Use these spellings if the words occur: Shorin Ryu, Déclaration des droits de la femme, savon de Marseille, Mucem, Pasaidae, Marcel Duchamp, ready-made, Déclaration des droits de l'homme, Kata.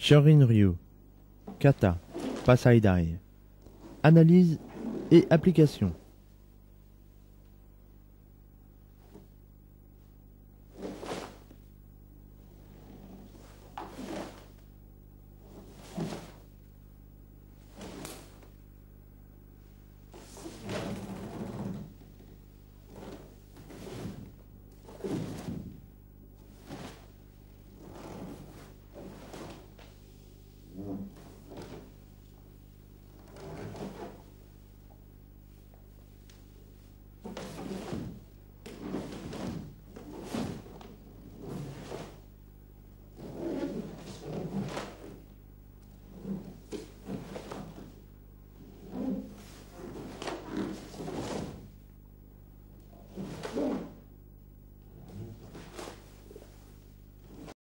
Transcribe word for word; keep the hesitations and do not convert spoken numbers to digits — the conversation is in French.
Shorin Ryu, Kata, Pasaidae. Analyse et application.